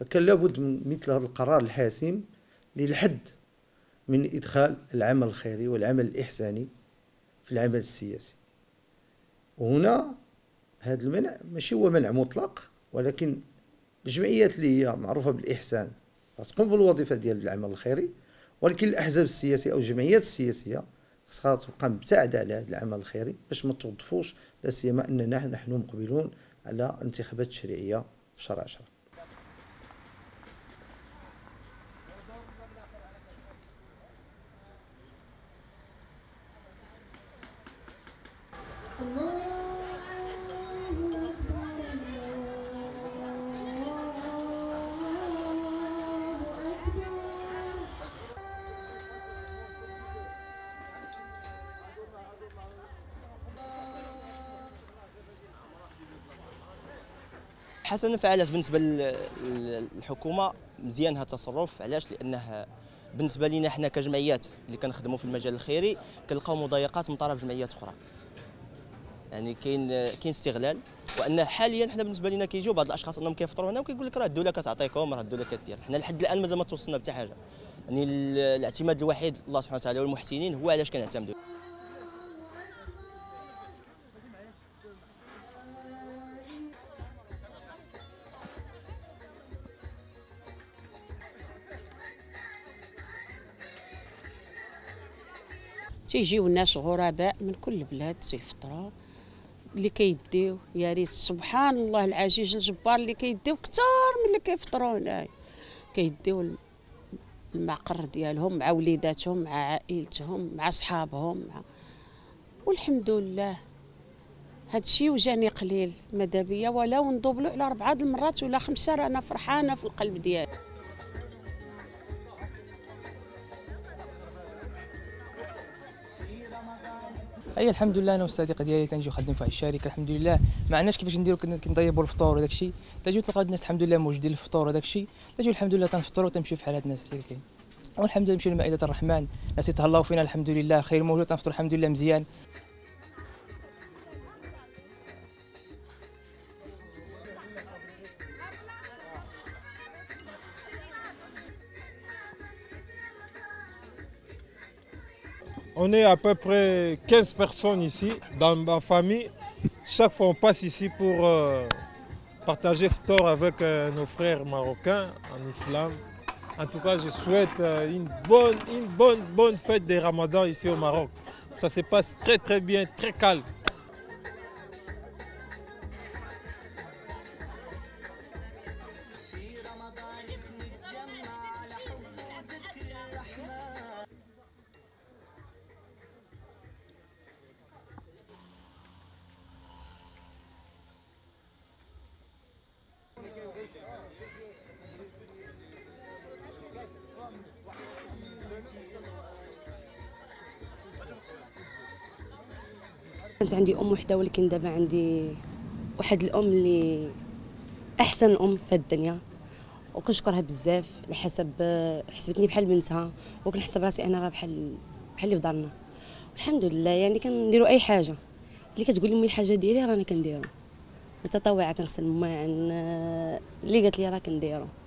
فكان لابد من مثل هذا القرار الحاسم للحد من إدخال العمل الخيري والعمل الإحساني في العمل السياسي. وهنا هذا المنع ماشي هو منع مطلق، ولكن الجمعيات اللي هي معروفة بالإحسان تقوم بالوظيفة ديال العمل الخيري، ولكن الأحزاب السياسية أو الجمعيات السياسية خصها تبقى مبتعدة على هذا العمل الخيري باش ما توظفوش، لا سيما أننا نحن مقبلون على انتخابات تشريعية في شهر 10. حسنا، فعلاش بالنسبه للحكومه مزيان هذا التصرف. علاش؟ لانه بالنسبه لنا حنا كجمعيات اللي كنخدموا في المجال الخيري كنلقاو مضايقات من طرف جمعيات اخرى، يعني كاين استغلال. وان حاليا حنا بالنسبه لنا كيجيو بعض الاشخاص انهم كيفطروا هنا وكيقول لك راه الدوله كتعطيكم، راه الدوله كدير. حنا لحد الان مازال ما توصلنا حتى حاجه، يعني الاعتماد الوحيد الله سبحانه وتعالى والمحسنين هو علاش كنعتمدوا. تيجيو الناس غرباء من كل بلاد تيفطروا اللي كيديو، يا ريت سبحان الله العزيز الجبار اللي كيديو كثار من اللي كيفطروا هنايا، كيديو المقر ديالهم مع وليداتهم مع عائلتهم مع صحابهم والحمد لله هادشي وجاني قليل مدابيا، ولو ندوبلو على 4 المرات ولا 5 رانا فرحانه في القلب ديالي. اي الحمد لله انا والصديق ديالي كنجيو خدام في الشركه الحمد لله، ما عناش كيفاش نديرو، كنا كنطيبوا الفطور وداك الشيء، تجيو تلقاو الناس الحمد لله موجودين الفطور وداك الشيء، تجيو الحمد لله تنفطروا وتمشيو في حالات الناس اللي كاين، والحمد لله نمشيو لمائده الرحمن، الناس يتهلاو فينا الحمد لله، خير موجود، تنفطروا الحمد لله مزيان. On est à peu près 15 personnes ici, dans ma famille. Chaque fois, on passe ici pour partager iftar avec nos frères marocains en islam. En tout cas, je souhaite une bonne fête des Ramadans ici au Maroc. Ça se passe très bien, très calme. كانت عندي أم وحدة، ولكن دابا عندي واحد الأم اللي أحسن أم في الدنيا وكنشكرها بزاف، على حسب حسبتني بحال بنتها وكنحسب راسي أنا راه بحال اللي في دارنا الحمد لله. يعني كنديروا أي حاجة اللي كتقول لي أمي الحاجة ديالي راني كنديرها، متطوعة، كنغسل الماعن، اللي قالت لي راه كنديرو.